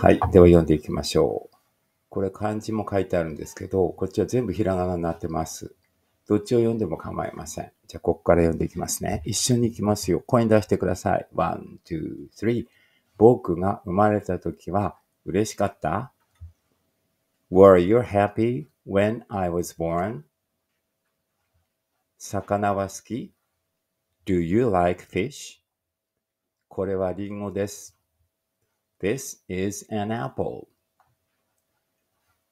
はい。では読んでいきましょう。これ漢字も書いてあるんですけど、こっちは全部ひらがなになってます。どっちを読んでも構いません。じゃあ、ここから読んでいきますね。一緒に行きますよ。声に出してください。1、2、3。僕が生まれた時は嬉しかった ?Were you happy when I was born? 魚は好き ?Do you like fish? これはリンゴです。This is an apple.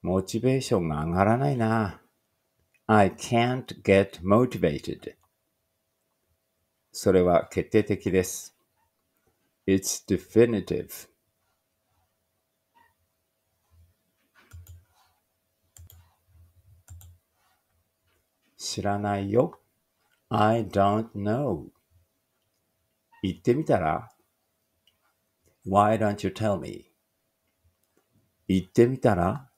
モチベーションが上がらないな。I can't get motivated. それは決定的です。It's definitive. 知らないよ。I don't know. 言ってみたらWhy don't you tell me? 言ってみたら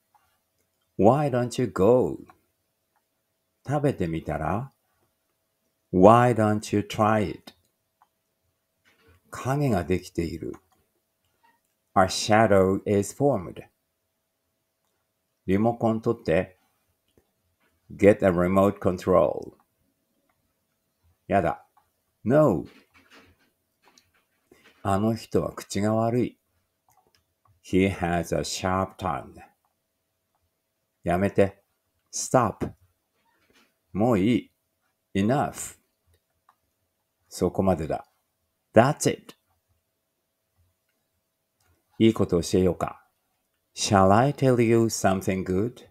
Why don't you go? 食べてみたら Why don't you try it? 影ができている A shadow is formed. リモコン取って Get a remote control. やだ No.あの人は口が悪い。He has a sharp tongue. やめて。Stop. もういい。Enough. そこまでだ。That's it. いいこと教えようか。Shall I tell you something good?